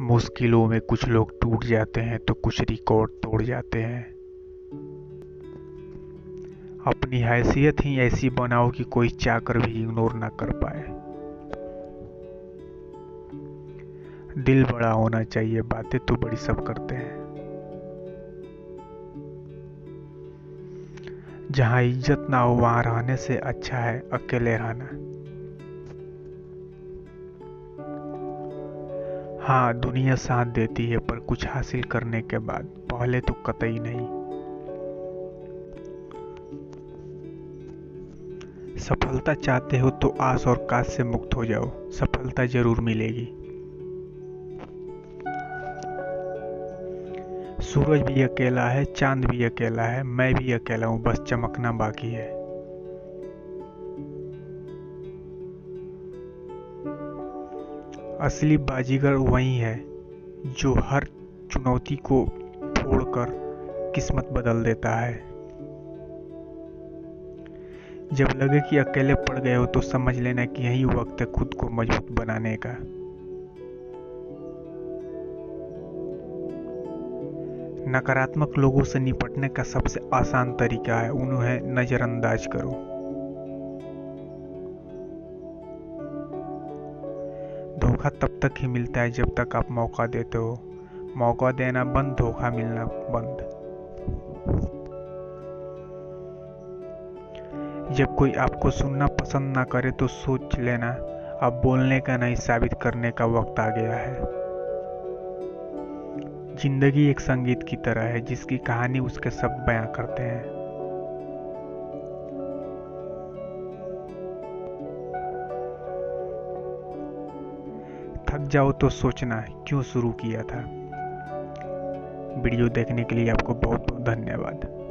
मुश्किलों में कुछ लोग टूट जाते हैं तो कुछ रिकॉर्ड तोड़ जाते हैं। अपनी हैसियत ही ऐसी बनाओ कि कोई चाहकर भी इग्नोर ना कर पाए। दिल बड़ा होना चाहिए, बातें तो बड़ी सब करते हैं। जहाँ इज्जत ना हो वहाँ रहने से अच्छा है अकेले रहना। हाँ, दुनिया साथ देती है पर कुछ हासिल करने के बाद, पहले तो कतई नहीं। सफलता चाहते हो तो आस और काज से मुक्त हो जाओ, सफलता जरूर मिलेगी। सूरज भी अकेला है, चांद भी अकेला है, मैं भी अकेला हूँ, बस चमकना बाकी है। असली बाजीगर वही है जो हर चुनौती को फोड़कर किस्मत बदल देता है। जब लगे कि अकेले पड़ गए हो तो समझ लेना कि यही वक्त है खुद को मजबूत बनाने का। नकारात्मक लोगों से निपटने का सबसे आसान तरीका है उन्हें नजरअंदाज करो। धोखा तब तक ही मिलता है जब तक आप मौका देते हो। मौका देना बंद, धोखा मिलना बंद। जब कोई आपको सुनना पसंद ना करे तो सोच लेना अब बोलने का नहीं, साबित करने का वक्त आ गया है। जिंदगी एक संगीत की तरह है, जिसकी कहानी उसके शब्द बयां करते हैं। थक जाओ तो सोचना क्यों शुरू किया था। वीडियो देखने के लिए आपको बहुत बहुत धन्यवाद।